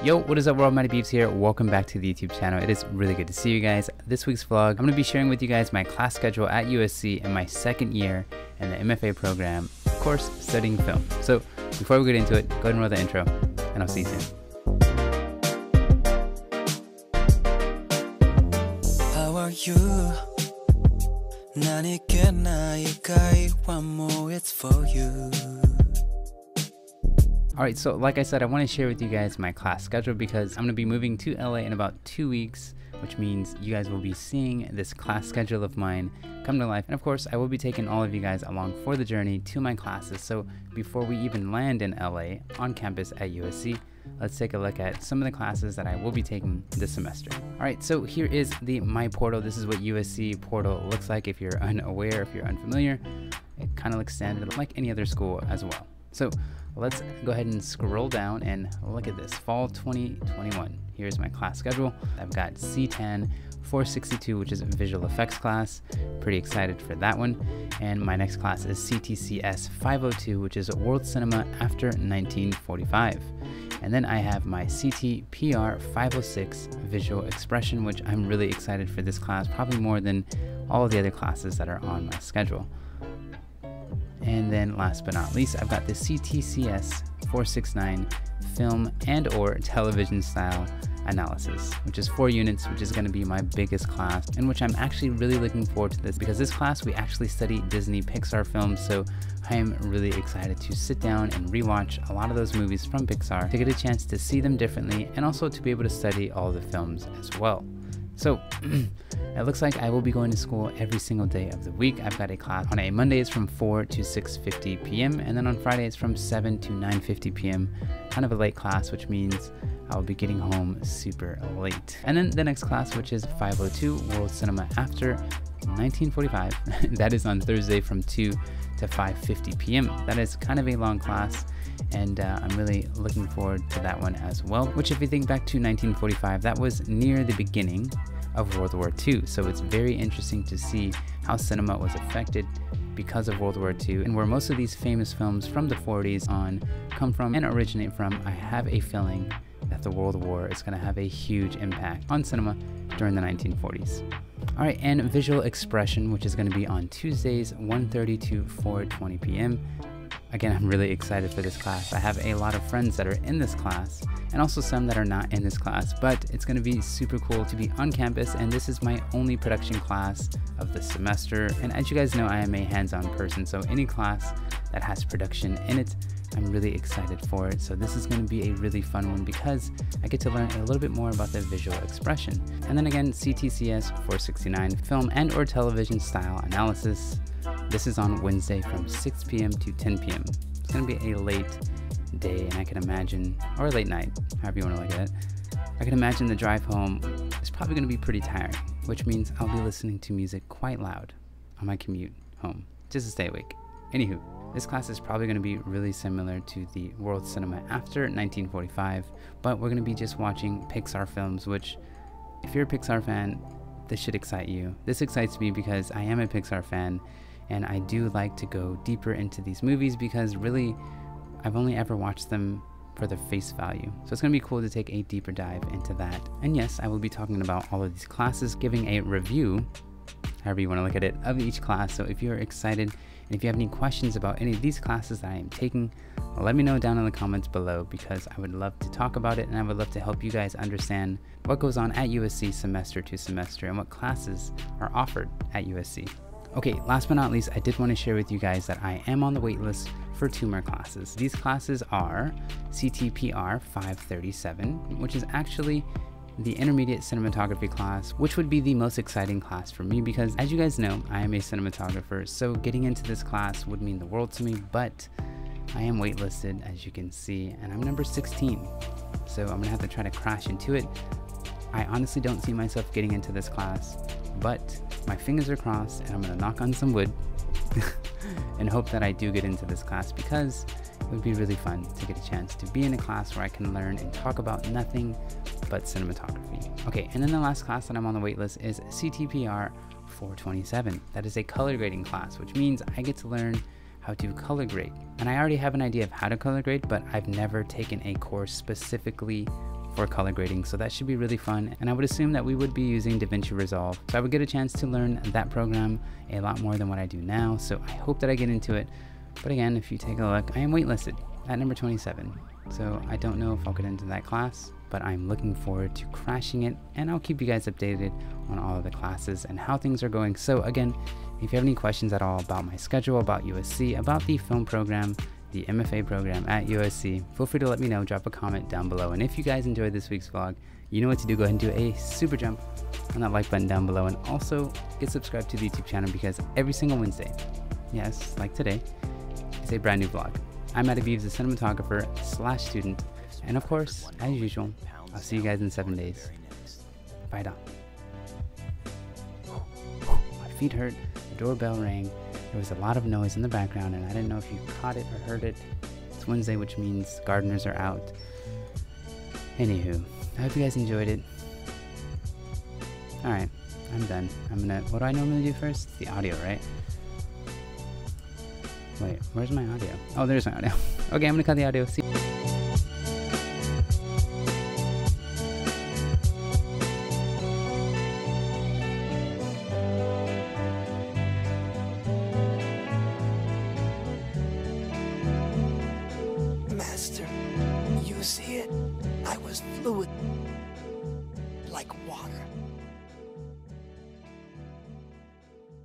Yo, what is up world, Matty Beavs here. Welcome back to the YouTube channel. It is really good to see you guys. This week's vlog, I'm going to be sharing with you guys my class schedule at USC in my second year in the MFA program, of course, studying film. So before we get into it, go ahead and roll the intro and I'll see you soon. How are you? It's for you. Alright, so like I said, I want to share with you guys my class schedule because I'm going to be moving to LA in about 2 weeks, which means you guys will be seeing this class schedule of mine come to life. And of course, I will be taking all of you guys along for the journey to my classes. So before we even land in LA on campus at USC, let's take a look at some of the classes that I will be taking this semester. All right, so here is the My Portal. This is what USC Portal looks like if you're unaware, if you're unfamiliar. It kind of looks standard like any other school as well. So let's go ahead and scroll down and look at this. Fall 2021. Here's my class schedule. I've got CTPR 462, which is a visual effects class. Pretty excited for that one. And my next class is CTCS 502, which is World Cinema After 1945. And then I have my CTPR 506 visual expression, which I'm really excited for this class, probably more than all of the other classes that are on my schedule. And then last but not least, I've got the CTCS 469 film and or television style analysis, which is 4 units, which is going to be my biggest class and which I'm actually really looking forward to this because this class, we actually study Disney Pixar films. So I am really excited to sit down and rewatch a lot of those movies from Pixar to get a chance to see them differently and also to be able to study all the films as well. So it looks like I will be going to school every single day of the week. I've got a class on a Monday, it's from 4 to 6:50 p.m. and then on Friday it's from 7 to 9:50 p.m. Kind of a late class, which means I'll be getting home super late. And then the next class, which is 502 World Cinema After 1945, that is on Thursday from 2 to 5:50 p.m. That is kind of a long class, and I'm really looking forward to that one as well, which if you think back to 1945, that was near the beginning of World War II. So it's very interesting to see how cinema was affected because of World War II and where most of these famous films from the 40s on come from and originate from. I have a feeling that the World War is going to have a huge impact on cinema during the 1940s. All right, and visual expression, which is going to be on Tuesdays, 1:30 to 4:20 p.m. Again, I'm really excited for this class. I have a lot of friends that are in this class and also some that are not in this class, but it's going to be super cool to be on campus. And this is my only production class of the semester. And as you guys know, I am a hands-on person. So any class that has production in it, I'm really excited for it. So this is going to be a really fun one because I get to learn a little bit more about the visual expression. And then again, CTCS 469 film and or television style analysis. This is on Wednesday from 6 p.m. to 10 p.m. It's going to be a late day, and I can imagine, or late night, however you want to look at it. I can imagine the drive home is probably going to be pretty tiring, which means I'll be listening to music quite loud on my commute home just to stay awake. Anywho, this class is probably going to be really similar to the World Cinema After 1945, but we're going to be just watching Pixar films, which if you're a Pixar fan, this should excite you. This excites me because I am a Pixar fan and I do like to go deeper into these movies because really I've only ever watched them for their face value. So it's going to be cool to take a deeper dive into that. And yes, I will be talking about all of these classes, giving a review, however you want to look at it, of each class. So if you're excited and if you have any questions about any of these classes that I am taking, let me know down in the comments below because I would love to talk about it and I would love to help you guys understand what goes on at USC semester to semester and what classes are offered at USC. Okay, last but not least, I did want to share with you guys that I am on the waitlist for 2 more classes. These classes are CTPR 537, which is actually the intermediate cinematography class, which would be the most exciting class for me because as you guys know, I am a cinematographer, so getting into this class would mean the world to me, but I am waitlisted as you can see, and I'm number 16. So I'm gonna have to try to crash into it. I honestly don't see myself getting into this class, but my fingers are crossed and I'm gonna knock on some wood and hope that I do get into this class because it would be really fun to get a chance to be in a class where I can learn and talk about nothing but cinematography. Okay, and then the last class that I'm on the waitlist is CTPR 427. That is a color grading class, which means I get to learn how to color grade. And I already have an idea of how to color grade, but I've never taken a course specifically or color grading, so that should be really fun. And I would assume that we would be using DaVinci Resolve, so I would get a chance to learn that program a lot more than what I do now, so I hope that I get into it. But again, if you take a look, I am waitlisted at number 27, so I don't know if I'll get into that class, but I'm looking forward to crashing it, and I'll keep you guys updated on all of the classes and how things are going. So again, if you have any questions at all about my schedule, about USC, about the film program, the MFA program at USC, feel free to let me know, drop a comment down below. And if you guys enjoyed this week's vlog, you know what to do, go ahead and do a super jump on that like button down below, and also get subscribed to the YouTube channel, because every single Wednesday, yes, like today, is a brand new vlog. I'm Matty Beavs, the cinematographer / student, and of course, as usual, I'll see you guys in 7 days. Bye, Doc. My feet hurt, the doorbell rang, there was a lot of noise in the background, and I didn't know if you caught it or heard it. It's Wednesday, which means gardeners are out. Anywho, I hope you guys enjoyed it. Alright, I'm done. What do I normally do first? The audio, right? Wait, where's my audio? Oh, there's my audio. Okay, I'm gonna cut the audio. See you. You see it? I was fluid, like water.